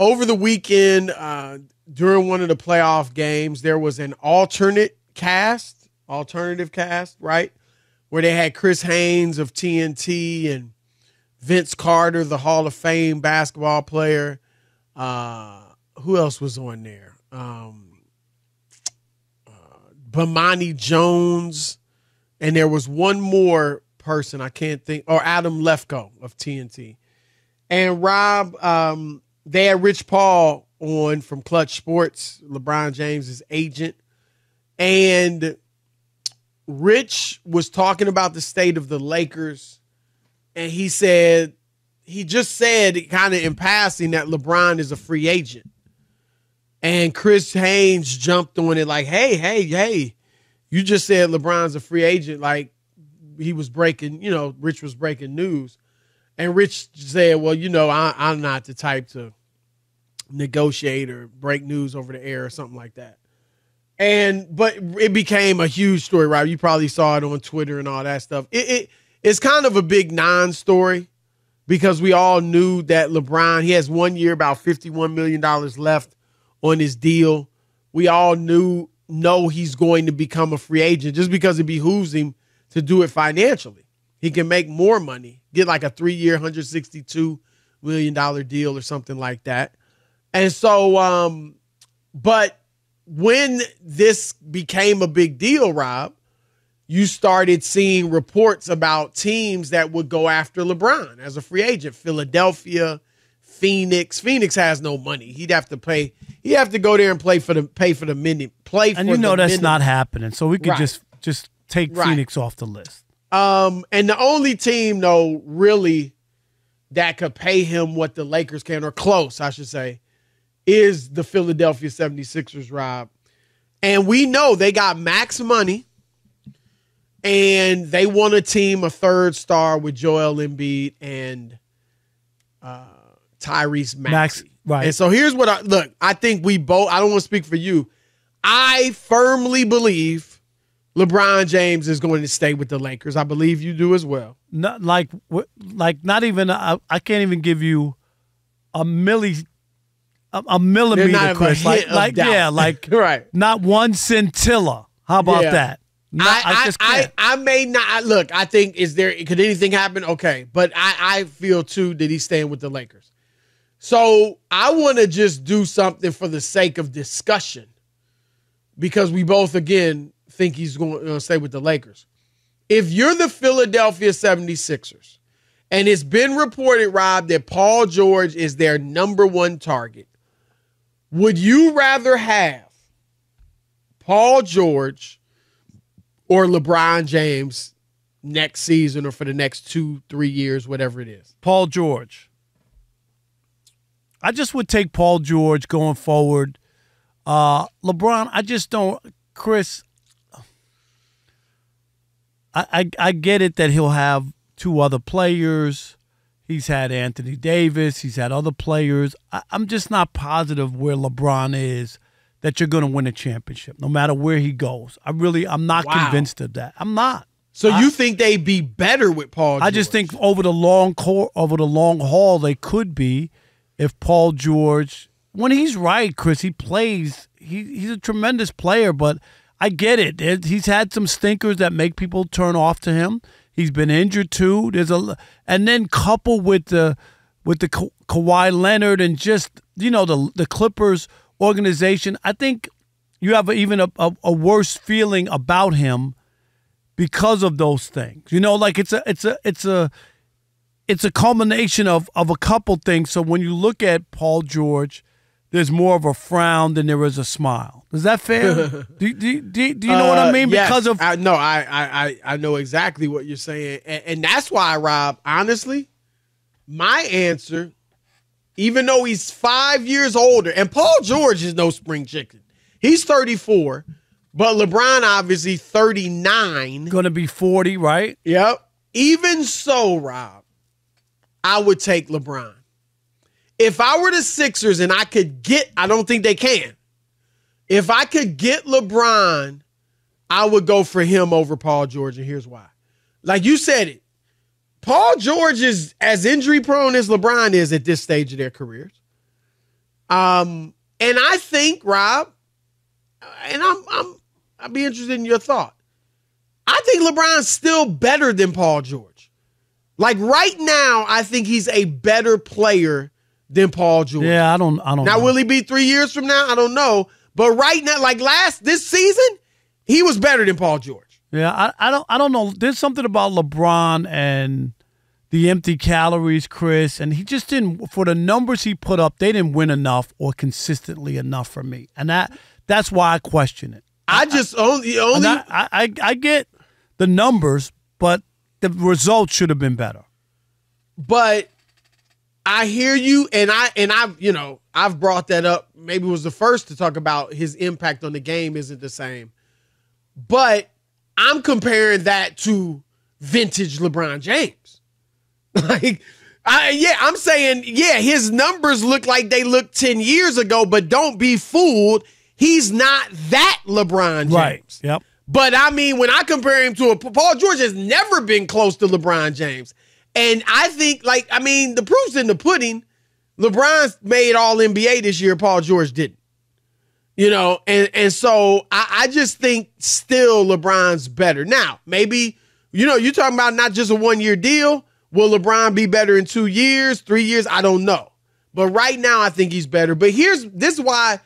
Over the weekend, during one of the playoff games, there was an alternative cast, right, where they had Chris Haynes of TNT and Vince Carter, the Hall of Fame basketball player. Who else was on there? Bomani Jones, and there was one more person I can't think, or Adam Lefkoe of TNT. And Rob, they had Rich Paul on from Clutch Sports, LeBron James' agent. And Rich was talking about the state of the Lakers, and he just said kind of in passing that LeBron is a free agent. And Chris Haynes jumped on it like, hey, you just said LeBron's a free agent. Like, he was breaking, Rich was breaking news. And Rich said, well, I'm not the type to negotiate or break news over the air or something like that. But it became a huge story, right? You probably saw it on Twitter and all that stuff. It's kind of a big non-story because we all knew that LeBron, he has 1 year, about $51 million left on his deal. We all know he's going to become a free agent just because it behooves him to do it financially. He can make more money, get like a 3-year, $162 million deal or something like that. And so, but when this became a big deal, Rob, you started seeing reports about teams that would go after LeBron as a free agent. Philadelphia, Phoenix. Phoenix has no money. He'd have to pay. He'd have to go there and pay for the minute. And that's minute. Not happening. So we could just take Phoenix off the list. And the only team, though, really that could pay him what the Lakers can, or close, I should say, is the Philadelphia 76ers, Rob. And we know they got max money, and they want a team, a third star with Joel Embiid and Tyrese Maxey. Right. And so here's what I think we both, I don't want to speak for you. I firmly believe LeBron James is going to stay with the Lakers. I believe you do as well. Not like not even I can't even give you a millimeter, not Chris. Right. Not one scintilla. How about that? I may not look. I think could anything happen? Okay, but I feel too that he's staying with the Lakers. So I want to just do something for the sake of discussion because we both think he's going to stay with the Lakers. If you're the Philadelphia 76ers, and it's been reported, Rob, that Paul George is their #1 target, would you rather have Paul George or LeBron James next season or for the next 2-3 years, whatever it is? Paul George. I just would take Paul George going forward. LeBron, I just don't, Chris, I get it that he'll have two other players. He's had Anthony Davis. He's had other players. I'm just not positive where LeBron is that you're going to win a championship, no matter where he goes. I'm not convinced of that. I'm not. So you think they'd be better with Paul George? I just think over the long haul, they could be if Paul George, when he's right, Chris, he plays. He's a tremendous player, but I get it. He's had some stinkers that make people turn off to him. He's been injured too. And then coupled with the Kawhi Leonard and just the Clippers organization, I think you have even a worse feeling about him because of those things. Like it's a culmination of a couple things. So when you look at Paul George, there's more of a frown than there is a smile. Is that fair? Do you know what I mean? Yes. Because of I know exactly what you're saying, and that's why, Rob, honestly, my answer, even though he's 5 years older, and Paul George is no spring chicken. He's 34, but LeBron obviously 39, going to be 40, right? Yep. Even so, Rob, I would take LeBron. If I were the Sixers and I could get, I don't think they can. If I could get LeBron, I would go for him over Paul George, and here's why. Like you said it, Paul George is as injury prone as LeBron is at this stage of their careers. And I think, Rob, and I'd be interested in your thought. I think LeBron's still better than Paul George. Like right now, I think he's a better player than Paul George. Yeah, I don't know. Now, will he be 3 years from now? I don't know. But right now, like this season, he was better than Paul George. Yeah, I don't know. There's something about LeBron and the empty calories, Chris, and he just didn't, for the numbers he put up, they didn't win enough or consistently enough for me. And that's why I question it. I get the numbers, but the results should have been better. But I hear you, and I've brought that up. Maybe was the first to talk about his impact on the game isn't the same. But I'm comparing that to vintage LeBron James. Like, I'm saying, yeah, his numbers look like they looked 10 years ago, but don't be fooled. He's not that LeBron James. Right, yep. But, I mean, when I compare him to Paul George has never been close to LeBron James. And I think, like, I mean, the proof's in the pudding. LeBron's made All-NBA this year. Paul George didn't. You know, and so I just think still LeBron's better. Now, maybe, you know, you're talking about not just a one-year deal. Will LeBron be better in 2 years, 3 years? I don't know. But right now I think he's better. But this is why...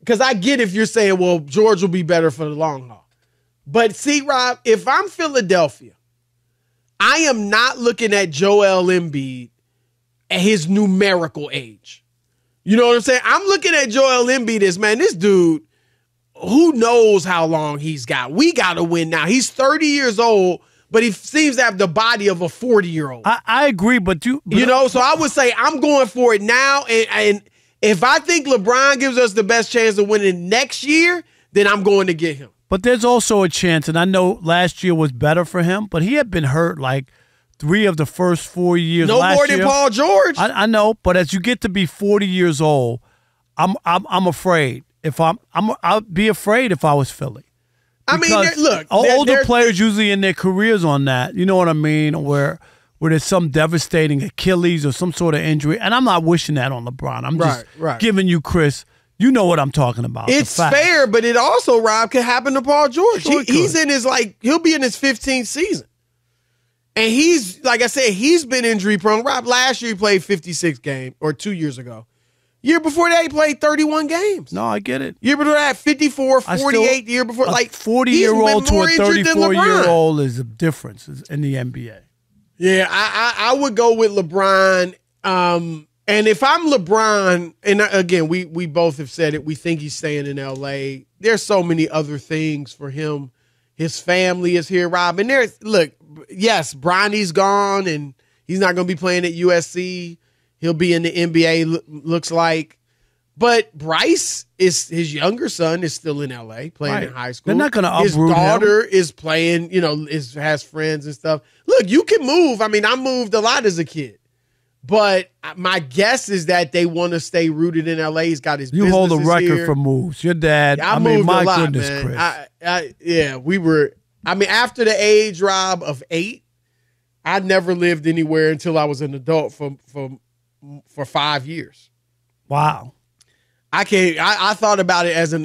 Because I get if you're saying, well, George will be better for the long haul. But see, Rob, if I'm Philadelphia, I am not looking at Joel Embiid at his numerical age. You know what I'm saying? I'm looking at Joel Embiid as, man, this dude, who knows how long he's got. We got to win now. He's 30 years old, but he seems to have the body of a 40-year-old. I agree, but you know, so I would say I'm going for it now and if I think LeBron gives us the best chance of winning next year, then I'm going to get him. But there's also a chance, and I know last year was better for him, but he had been hurt like 3 of the first 4 years. No more than Paul George. I know, but as you get to be 40 years old, I'm afraid. I'd be afraid if I was Philly. Because I mean, look, older players usually in their careers on that. You know what I mean? Where there's some devastating Achilles or some sort of injury. And I'm not wishing that on LeBron. I'm just giving you, Chris, you know what I'm talking about. It's fair, but it also, Rob, could happen to Paul George. Sure he's in his, like, he'll be in his 15th season. And he's, like I said, he's been injury prone. Rob, last year he played 56 games, or 2 years ago. Year before that, he played 31 games. No, I get it. Year before that, 54, 48, still, year before. Like, 40-year-old to a 34-year-old is a difference in the NBA. Yeah, I would go with LeBron. And if I'm LeBron, and again, we both have said it, we think he's staying in L.A. There's so many other things for him. His family is here, Rob. And there's, look, yes, Bronny's gone, and he's not going to be playing at USC. He'll be in the NBA, looks like. But Bryce, his younger son, is still in L.A. playing in high school. They're not going to uproot him. His daughter is playing, you know, has friends and stuff. Look, you can move. I mean, I moved a lot as a kid. But my guess is that they want to stay rooted in L.A. He's got his businesses here. You hold a record for moves. Your dad, I mean, my goodness, man. Chris. Yeah, we were, I mean, after the age, Rob, of 8, I never lived anywhere until I was an adult for 5 years. Wow. I can't. I thought about it as an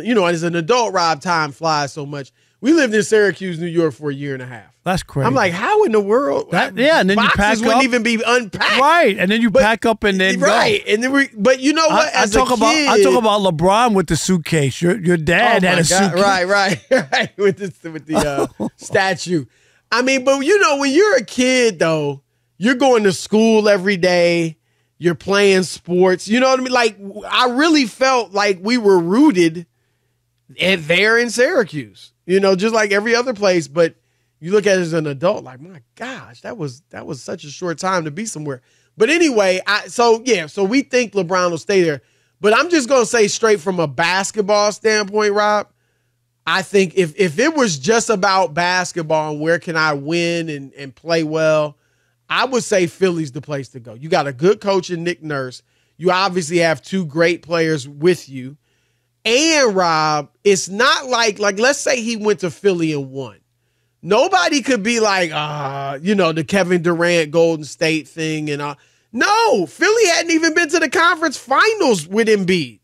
adult, Rob. Time flies so much. We lived in Syracuse, New York, for a year and a half. That's crazy. I'm like, how in the world? And then you pack up. Wouldn't even be unpacked, right? And then you pack up and then go. And then but you know what? I talk about LeBron with the suitcase. Your dad had a suitcase, right? With the statue. I mean, but you know, when you're a kid, though, you're going to school every day. You're playing sports. You know what I mean? Like, I really felt like we were rooted there in Syracuse, you know, just like every other place. But you look at it as an adult, like, my gosh, that was such a short time to be somewhere. But anyway, so we think LeBron will stay there. But I'm just going to say straight from a basketball standpoint, Rob, I think if it was just about basketball and where can I win and play well, I would say Philly's the place to go. You got a good coach in Nick Nurse. You obviously have 2 great players with you. And, Rob, it's not like let's say he went to Philly and won. Nobody could be like, the Kevin Durant Golden State thing. And No, Philly hadn't even been to the conference finals with Embiid.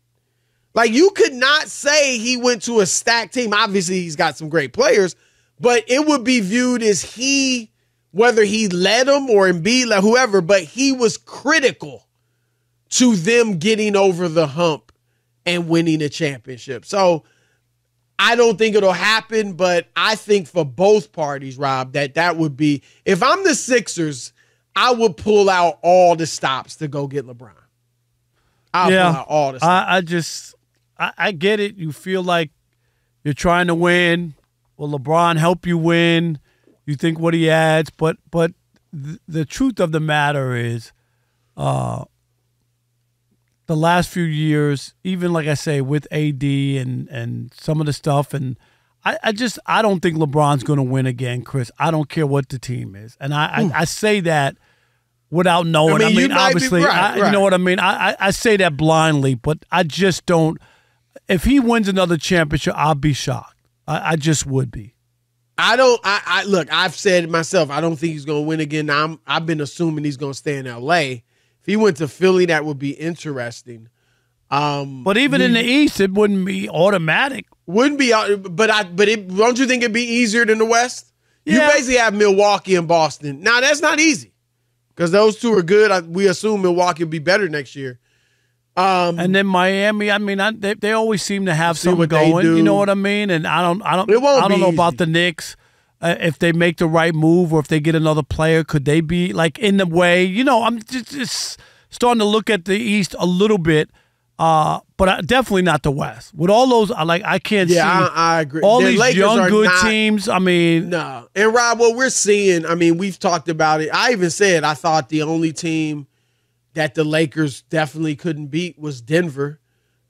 Like, you could not say he went to a stacked team. Obviously, he's got some great players, but it would be viewed as he, whether he led them or Embiid, like whoever, but he was critical to them getting over the hump and winning a championship. So I don't think it'll happen, but I think for both parties, Rob, that would be, if I'm the Sixers, I would pull out all the stops to go get LeBron. I'll pull out all the stops. I get it. You feel like you're trying to win. Will LeBron help you win? You think what he adds, but the truth of the matter is, the last few years, even like I say, with AD and some of the stuff, and I don't think LeBron's going to win again, Chris. I don't care what the team is, and I say that without knowing. I mean obviously, right. You know what I mean. I say that blindly, but I just don't. If he wins another championship, I'll be shocked. I just would be. I look. I've said it myself. I don't think he's going to win again. I've been assuming he's going to stay in L.A. He went to Philly, that would be interesting. But even in the East, it wouldn't be automatic. Wouldn't be, but don't you think it'd be easier than the West? Yeah. You basically have Milwaukee and Boston. Now, that's not easy because those two are good. We assume Milwaukee will be better next year. And then Miami, I mean, they always seem to have something going. You know what I mean? And I don't know about the Knicks. If they make the right move or if they get another player, could they be like in the way? You know, I'm just starting to look at the East a little bit, but definitely not the West. With all those, I can't see. Yeah, I agree. All these Lakers young, good teams, I mean. No. And, Rob, what we're seeing, I mean, we've talked about it. I even said I thought the only team that the Lakers definitely couldn't beat was Denver.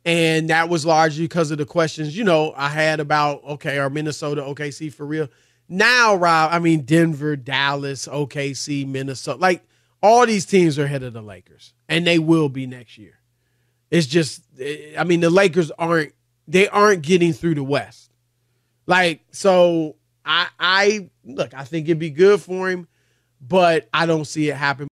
And that was largely because of the questions, you know, I had about, okay, are Minnesota, OKC for real? Now, Rob, I mean, Denver, Dallas, OKC, Minnesota, like all these teams are ahead of the Lakers, and they will be next year. It's just, I mean, the Lakers aren't getting through the West. Like, so I think it'd be good for him, but I don't see it happen.